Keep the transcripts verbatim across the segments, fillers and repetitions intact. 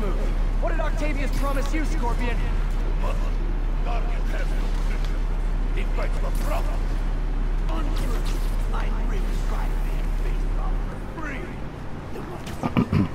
the movie. What did Octavius promise you, Scorpion? Mother, Guardian has no vision. He fights for brother. Untrue. I really tried to be based off for free. The motherfucker.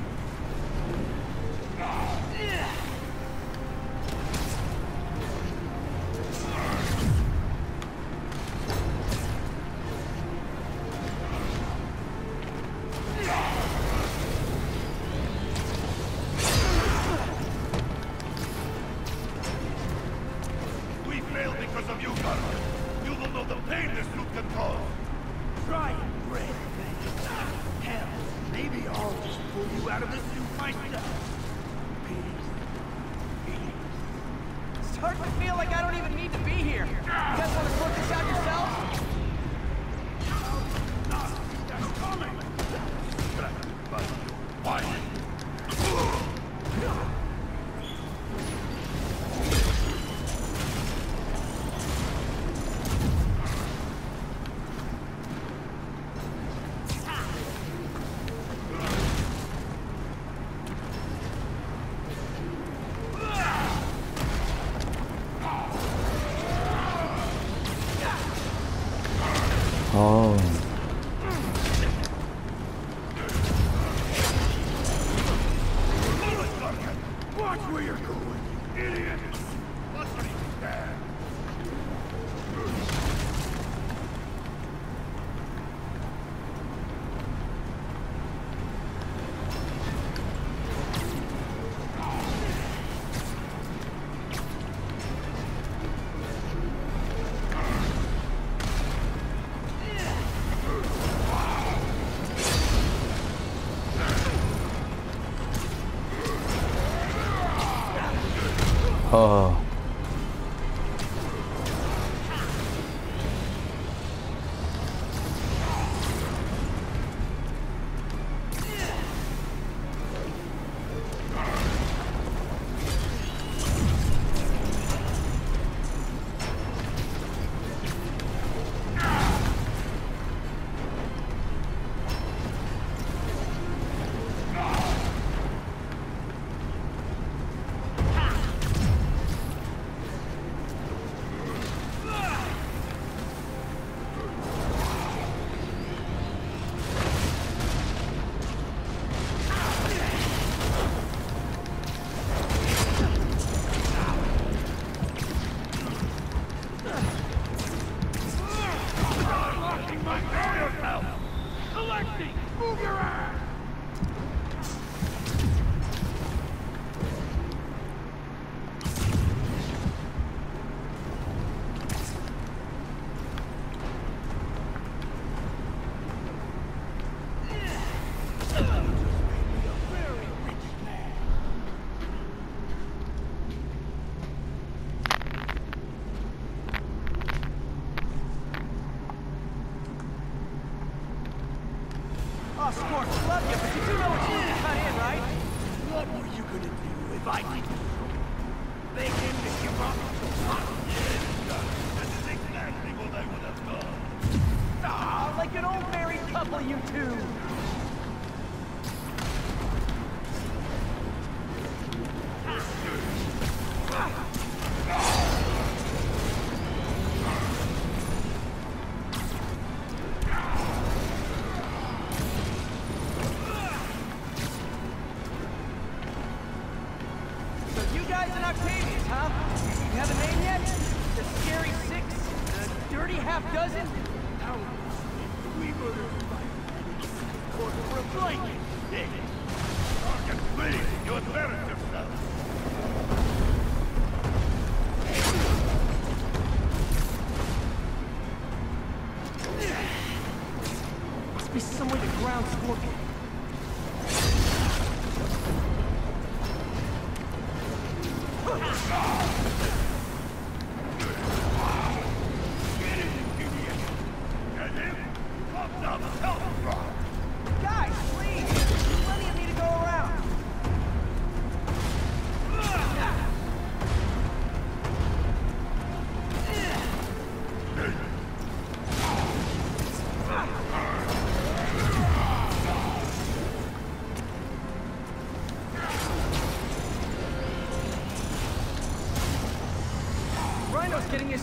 Oh.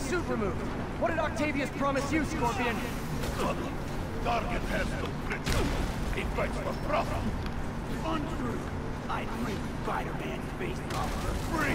suit removed. What did Octavius promise you, Scorpion? Target has no principle. He fights for profit. Untrue. I'd bring Spider-Man face off for free.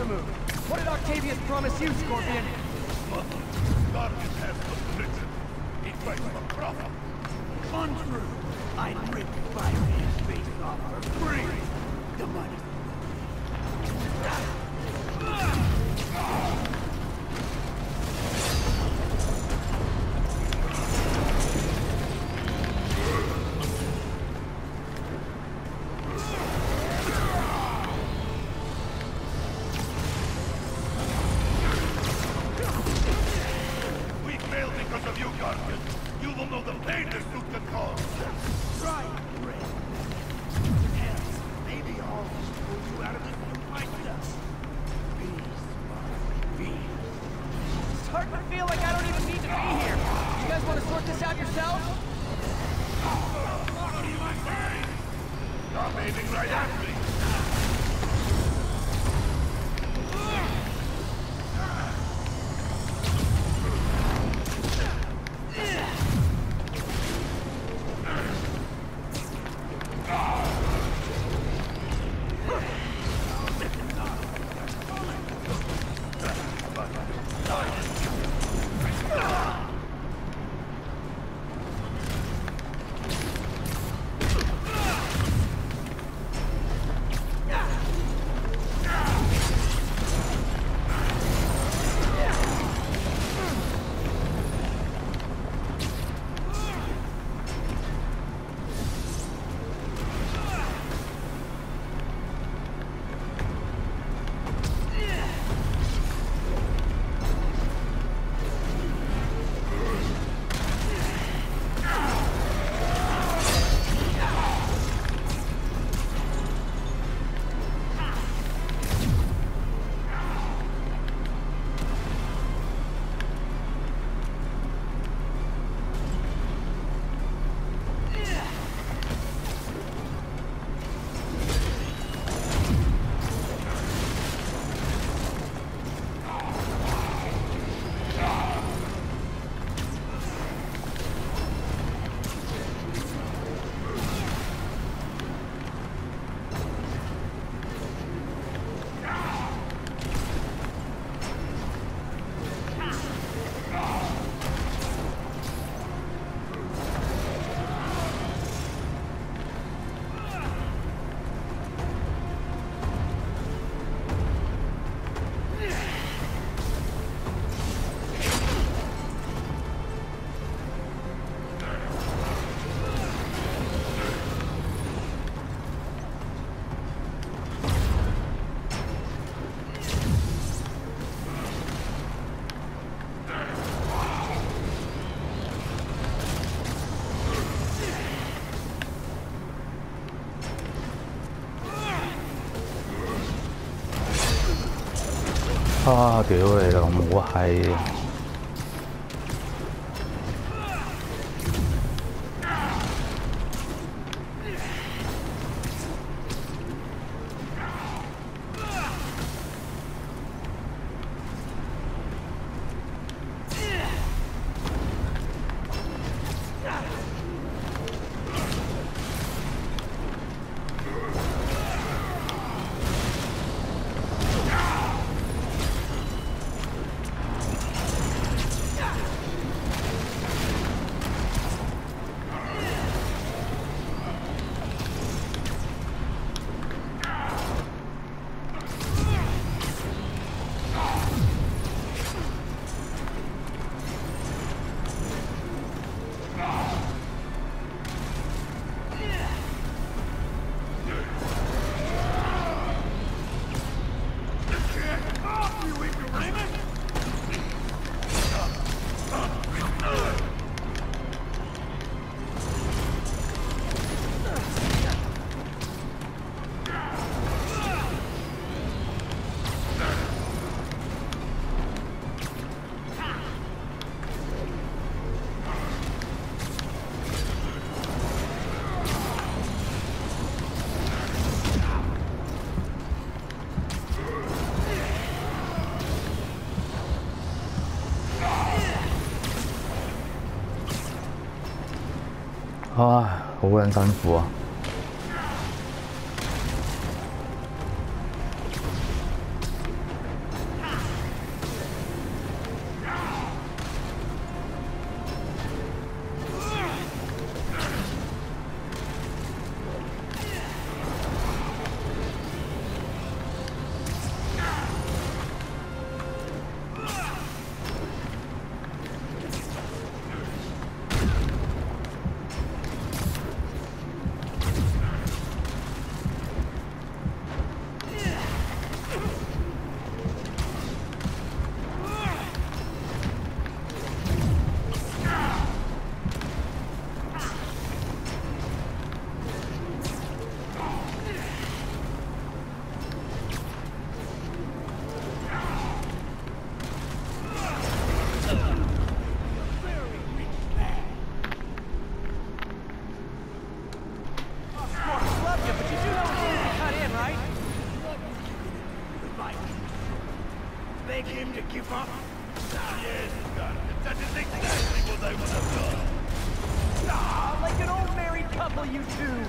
the move. What did Octavius promise you, Scorpion? Mother, Scorpion has afflicted. He fights for profit. Untrue. I'd rip Byron's face off for free. The money.啊！屌你老母閪！ 啊，好撚辛苦啊！ trouble you too.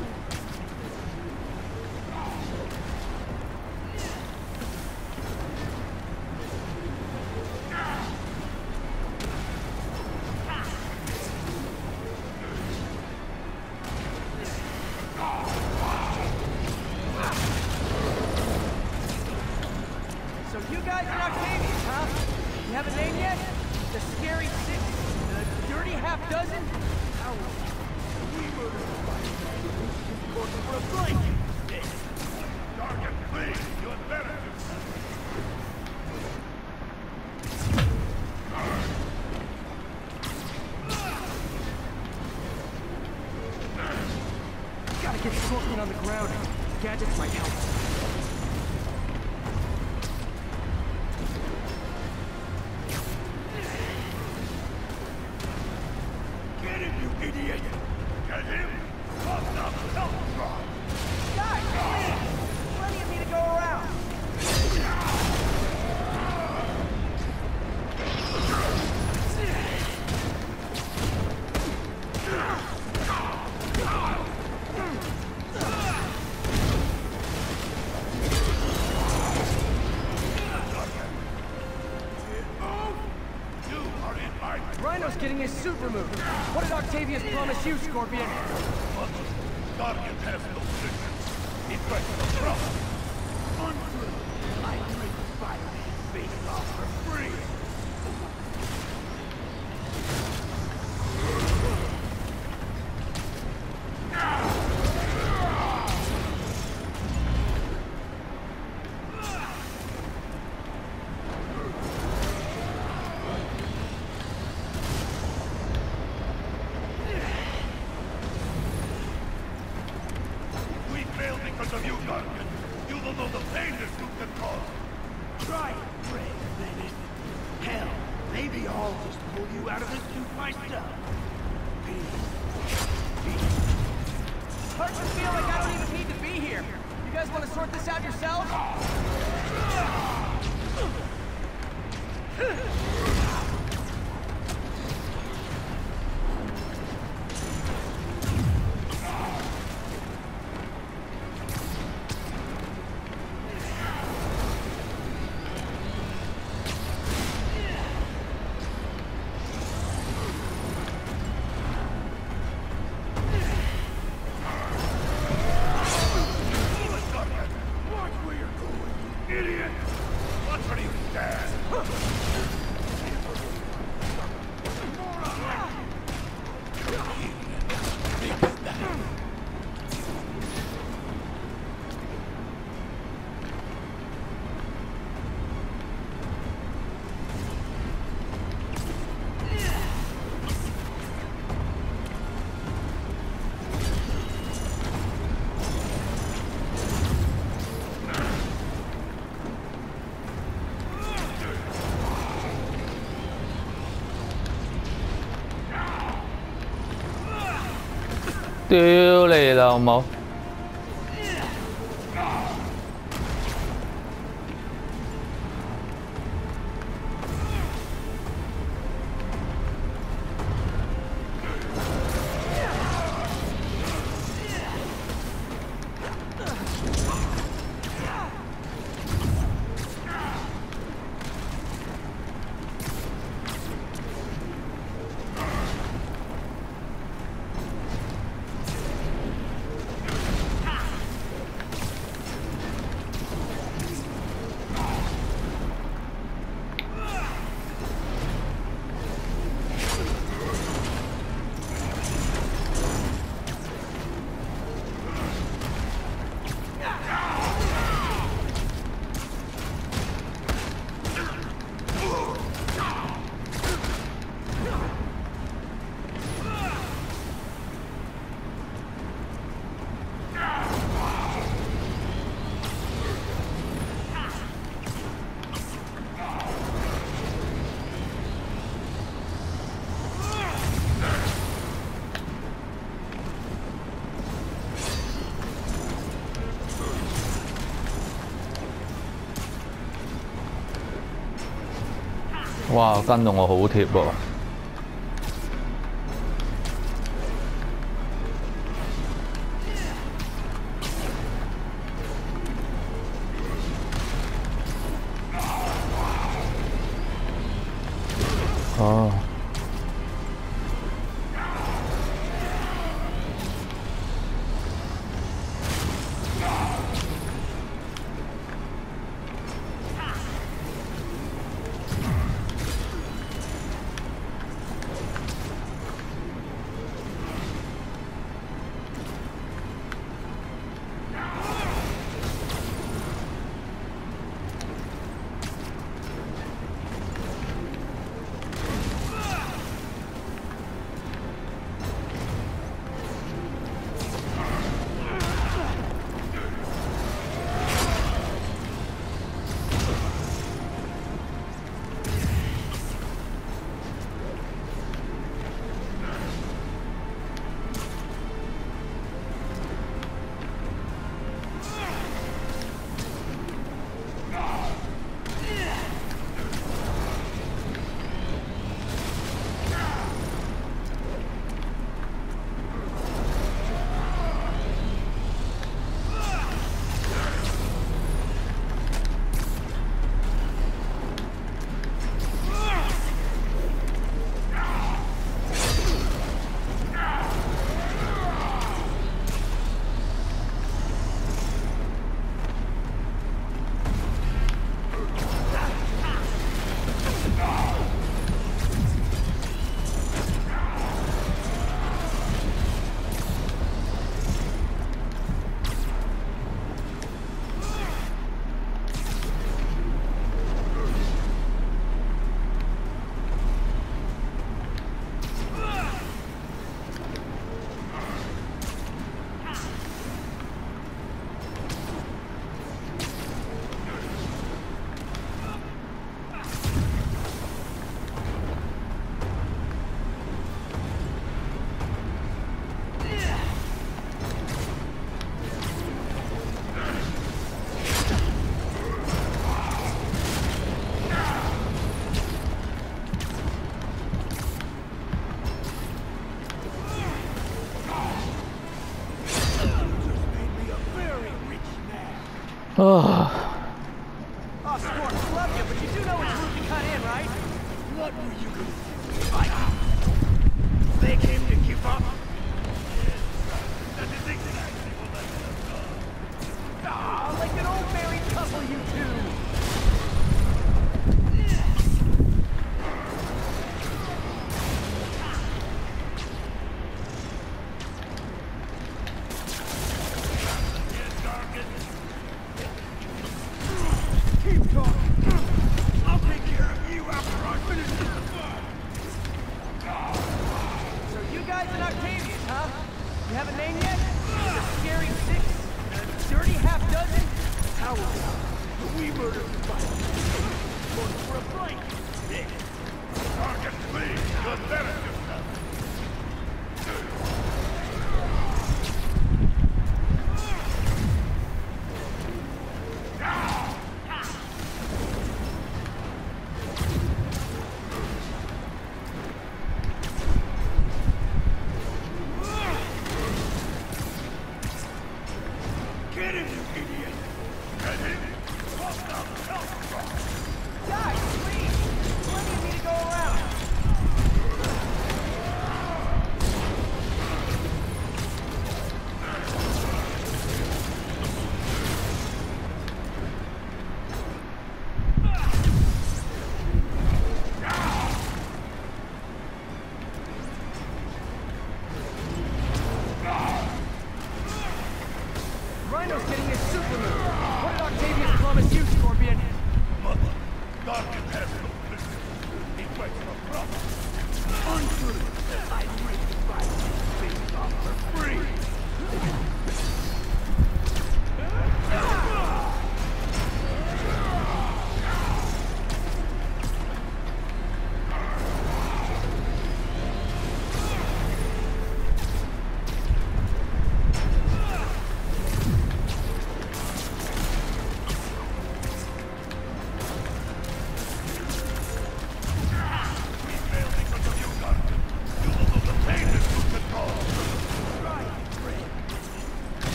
So you guys are Octavians, huh? You have a name yet? The Scary Six? The Dirty Half Dozen? How we murder the fight. This is for a Target, please. You're better. Gotta get Scorpion on the ground. Gadgets might help. Idiot! Get him! Come down, help us! Guys, please! Plenty of me to go around! Rhino's getting his suit removed. What did Octavius promise you, Scorpion? Octavian has no sickness. He fights no problem. Untrue. I drink fire and face off for free. Because of you, Guardian. You don't know the pain this group can cause. Try it, brave menace. Hell, maybe I'll just pull you out of this suit myself. Peace. Peace. Hard to feel like I don't even need to be here. You guys want to sort this out yourselves? Idiot! Watch what you stand!屌你老母！哇！跟到我好貼喎、啊。Oh. Oh, Scorp, I love you, but you do know it's rude to cut in, right? What were you going to fight? Beg him to give up? Ah, like an old married couple, you two.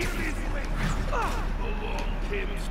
Along came